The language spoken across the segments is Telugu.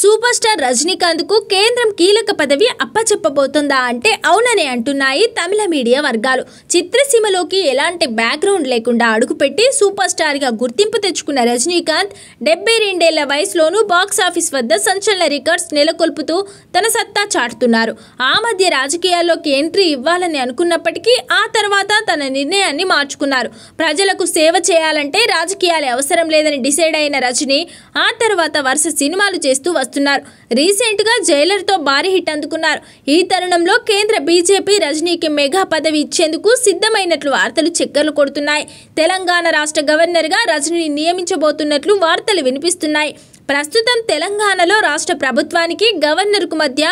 సూపర్ స్టార్ రజనీకాంత్ కు కేంద్రం కీలక పదవి అప్పచెప్పబోతుందా అంటే అవుననే అంటున్నాయి తమిళ మీడియా వర్గాలు. చిత్రసీమలోకి ఎలాంటి బ్యాక్ గ్రౌండ్ లేకుండా అడుగుపెట్టి సూపర్ స్టార్ గా గుర్తింపు తెచ్చుకున్న రజనీకాంత్ 72 ఏళ్ల వయసులోనూ బాక్స్ ఆఫీస్ వద్ద సంచలన రికార్డ్స్ నెలకొల్పుతూ తన సత్తా చాటుతున్నారు. ఆ మధ్య రాజకీయాల్లోకి ఎంట్రీ ఇవ్వాలని అనుకున్నప్పటికీ ఆ తర్వాత తన నిర్ణయాన్ని మార్చుకున్నారు. ప్రజలకు సేవ చేయాలంటే రాజకీయాల అవసరం లేదని డిసైడ్ అయిన రజనీ ఆ తర్వాత వరుస సినిమాలు చేస్తూ వస్తున్నారు. రీసెంట్ గా జైలర్ తో భారీ హిట్ అందుకున్నారు. ఈ తరుణంలో కేంద్ర బీజేపీ రజనీకి మెగా పదవి ఇచ్చేందుకు సిద్ధమైనట్లు వార్తలు చక్కర్లు కొడుతున్నాయి. తెలంగాణ రాష్ట్ర గవర్నర్ గా రజనీని నియమించబోతున్నట్లు వార్తలు వినిపిస్తున్నాయి. ప్రస్తుతం తెలంగాణలో రాష్ట్ర ప్రభుత్వానికి గవర్నర్కు మధ్య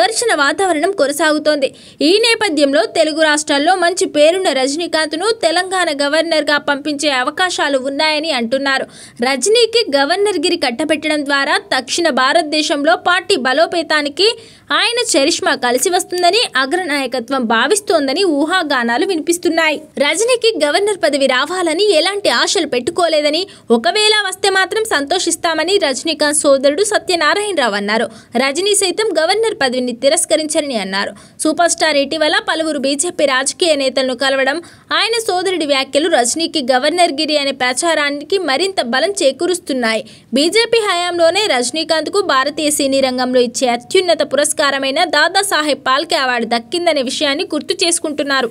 ఘర్షణ వాతావరణం కొనసాగుతోంది. ఈ నేపథ్యంలో తెలుగు రాష్ట్రాల్లో మంచి పేరున్న రజనీకాంత్ను తెలంగాణ గవర్నర్గా పంపించే అవకాశాలు ఉన్నాయని అంటున్నారు. రజనీకి గవర్నర్ గిరి కట్టబెట్టడం ద్వారా దక్షిణ భారతదేశంలో పార్టీ బలోపేతానికి ఆయన చరిష్మా కలిసి వస్తుందని అగ్రనాయకత్వం భావిస్తోందని ఊహాగానాలు వినిపిస్తున్నాయి. రజనీకి గవర్నర్ పదవి రావాలని ఎలాంటి ఆశలు పెట్టుకోలేదని, ఒకవేళ వస్తే మాత్రం సంతోషిస్తామని రజనీకాంత్ సోదరుడు సత్యనారాయణరావు అన్నారు. రజనీ సైతం గవర్నర్ పదవిని తిరస్కరించారని అన్నారు. సూపర్ స్టార్ ఇటీవల పలువురు బీజేపీ రాజకీయ నేతలను కలవడం, ఆయన సోదరుడి వ్యాఖ్యలు రజనీకి గవర్నర్ గిరి అనే ప్రచారానికి మరింత బలం చేకూరుస్తున్నాయి. బీజేపీ హయాంలోనే రజనీకాంత్కు భారతీయ సినీ రంగంలో ఇచ్చే అత్యున్నత పురస్కారమైన దాదాసాహెబ్ ఫాల్కే అవార్డు దక్కిందనే విషయాన్ని గుర్తు చేసుకుంటున్నారు.